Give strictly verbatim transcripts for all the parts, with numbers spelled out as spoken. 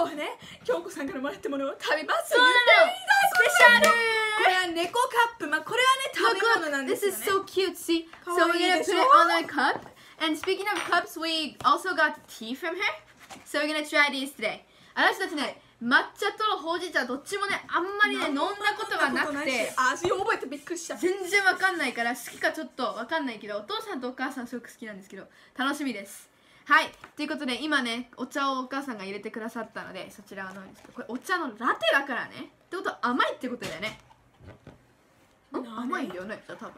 今日はね、京子さんからもらったものを食べます。そうなの。スペシャル。これは猫カップ、まあこれはね食べ物なんですよね。This is so cute. See, so we're gonna put it on a cup. And speaking of cups, we also got tea from her. So we're gonna try these today. 私たちね、抹茶とほうじ茶どっちもね、あんまりね飲んだことがなくて、味を覚えてびっくりした。全然わかんないから好きかちょっとわかんないけど、お父さんとお母さんすごく好きなんですけど、楽しみです。はい、ということで今ねお茶をお母さんが入れてくださったのでそちらを飲むんですけど、これお茶のラテだからねってことは甘いってことだよね。甘いよね、多分。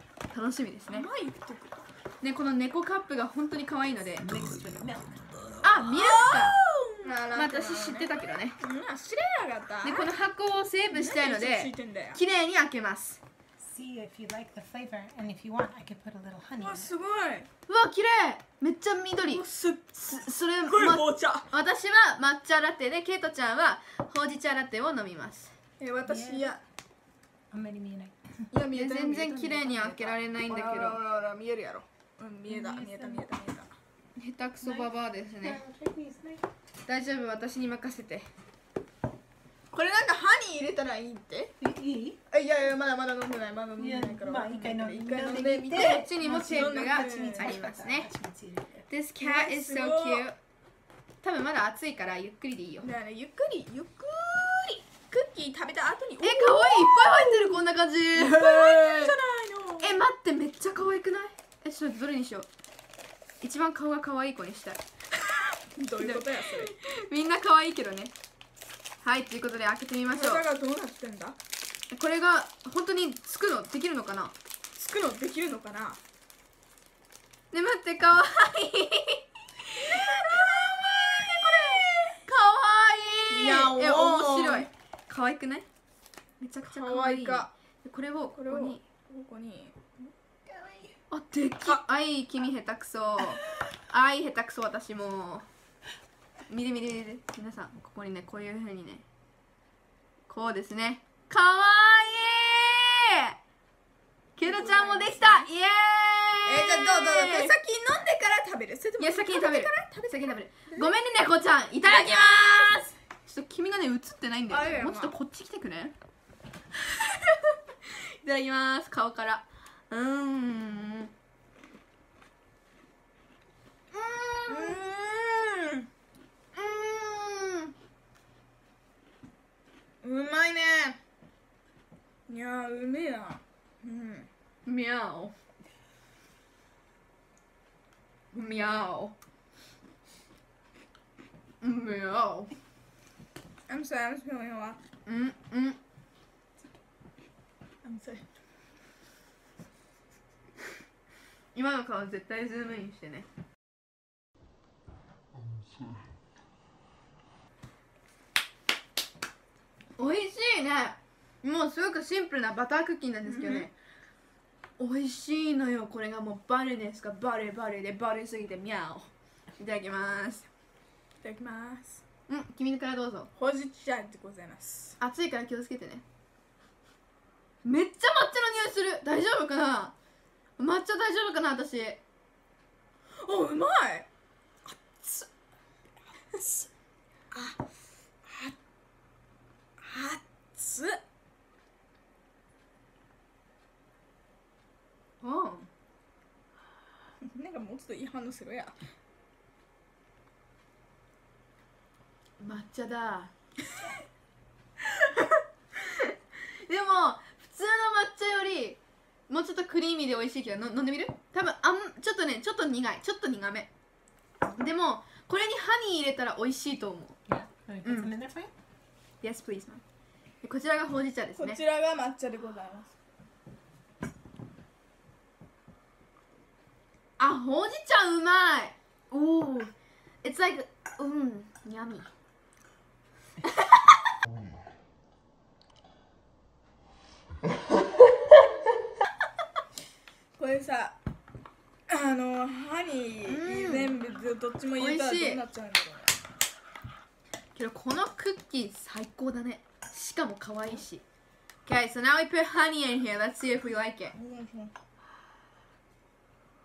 楽しみですね。甘いってことね、この猫カップが本当に可愛いので、あ、ミルクか、まあ、私知ってたけどね、知れなかった。でこの箱をセーブしたいので綺麗に開けます。わ、すごい。うわ、綺麗。めっちゃ緑。それ、私は抹茶ラテで、ケイトちゃんはほうじ茶ラテを飲みます。え、私、いや、あんまり見えない。いや、見えない。全然綺麗に開けられないんだけど。見えるやろ。うん、見えた、見えた、見えた、見えた。下手くそババアですね。大丈夫、私に任せて。これなんか歯に入れたらいいって？いい？あ、いやいや、まだまだ飲んでない、まだ飲んでないから。まあ一回飲んでみて。こっちにもシェイクがありますね。This cat is so cute。多分まだ暑いからゆっくりでいいよ。だからゆっくりゆっくりクッキー食べた後に。え、可愛い、いっぱい入ってる、こんな感じ。いっぱい入ってるじゃないの。え、待ってめっちゃ可愛くない？え、ちょっとどれにしよう。一番顔が可愛い子にしたい。どういうことやそれ。みんな可愛いけどね。はい、ということで開けてみましょう。これがどうなってんだ？これが本当につくのできるのかな？つくのできるのかな？ね、待って、かわいい。かわいい、これ。かわいい。いや、面白い。かわいくない？めちゃくちゃかわいい。これをここに。ここに。あ、でっか。あい、君下手くそ。あい、下手くそ、私も。見て見て見て、皆さんここにね、こういうふうにね、こうですね。かわいい。ケイトちゃんもできた。イエーイ。え、じゃあどうどう、これ先飲んでから食べる？それともいや、先に食べる。先に食べる。ごめんね猫ちゃん、いただきます。ちょっと君がね映ってないんだよね。もうちょっとこっち来てくれ。いただきます。顔から。うーん、うーん、うまいね。いやー、うめえな。うん。みゃお。みゃお。みゃお。I'm sorry, I'm feeling a lot. うんうん。I'm sorry. 今の顔絶対ズームインしてね。I'm sorry.おいしいね。もうすごくシンプルなバタークッキーなんですけどね、おい、うん、しいのよ。これがもうバレですか、バレバレでバレすぎてミャオ。いただきます。いただきます。うん、君からどうぞ。ほうじ茶でございます。暑いから気をつけてね。めっちゃ抹茶の匂いする。大丈夫かな、抹茶大丈夫かな、私。お、うまい。あっつあっあっつ。うん。なんかもうちょっといい反応するや。抹茶だ。でも普通の抹茶よりもうちょっとクリーミーで美味しいけど、の飲んでみる？多分あんちょっとね、ちょっと苦い、ちょっと苦め。でもこれにハニー入れたら美味しいと思う。うん。Yes, please, ma'am. こちらがほうじ茶ですね。こちらが抹茶でございます。あ、ほうじ茶うまい。おお。It's like, うん、yummy. これさ、あのハニー全部どっちも入れたらどうなっちゃうんだろう。このクッキー最高だね。しかも可愛いし。Okay, so now we put honey in here. Let's see if we like it. Maybe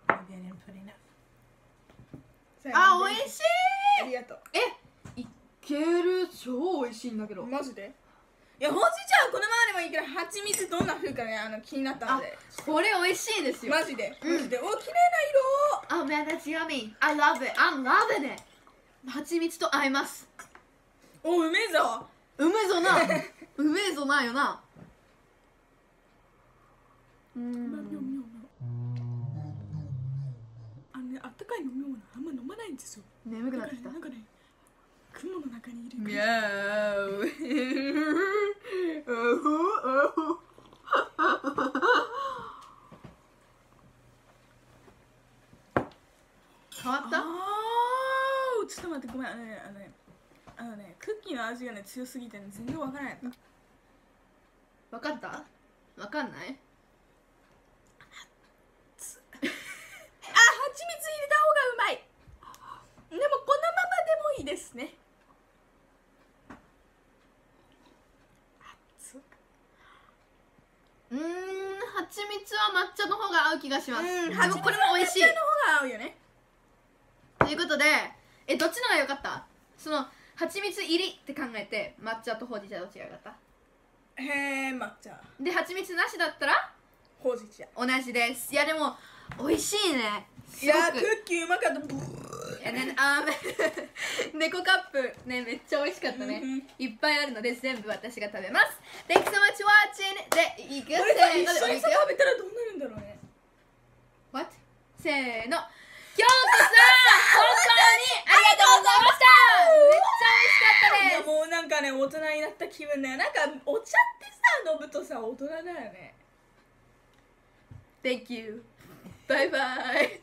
I didn't put enough. あ、美味しい。ありがとう。え、ける、超美味しいんだけど。マジで？いやほうじ茶はこのままでもいいけど、はちみつどんな風かね、あの気になったので。これ美味しいですよマジで、マジで。お、綺麗な色。 Oh man, that's yummy. I love it. I'm loving it. はちみつと合います。お、うめえぞ、うめえぞな、うめえぞなよな。うん、あのね、あったかい飲み物あんま飲まないんですよ。眠くなってきた。なんかね、雲の中にいる。ミャー。変わった？ちょっと待って、ごめん。あのね、あのね、あのね、クッキーの味がね、強すぎて、ね、全然わからない。わかった？わかんない？あ、蜂蜜入れた方がうまい。でもこのままでもいいですね。うん、はちみつは抹茶の方が合う気がします。でもこれも美味しい。抹茶の方が合うよね。ということで、え、どっちのが良かった？そのはちみつ入りって考えて、抹茶とほうじ茶どっちが良かった？へえ、抹茶。で、はちみつなしだったら？ほうじ茶。同じです。いやでも美味しいね。いやー、クッキーうまかった。あ猫カップね、めっちゃ美味しかったね。いっぱいあるので全部私が食べます。 Thanks so much watching. で、いくよ、せーの。一緒に食べたらどうなるんだろうね。 What? せーの。京子さん、本当にありがとうございました。めっちゃ美味しかったです。もうなんかね、大人になった気分だよ。なんかお茶ってさ、飲むとさ、大人だよね。 Thank you. バイバイ。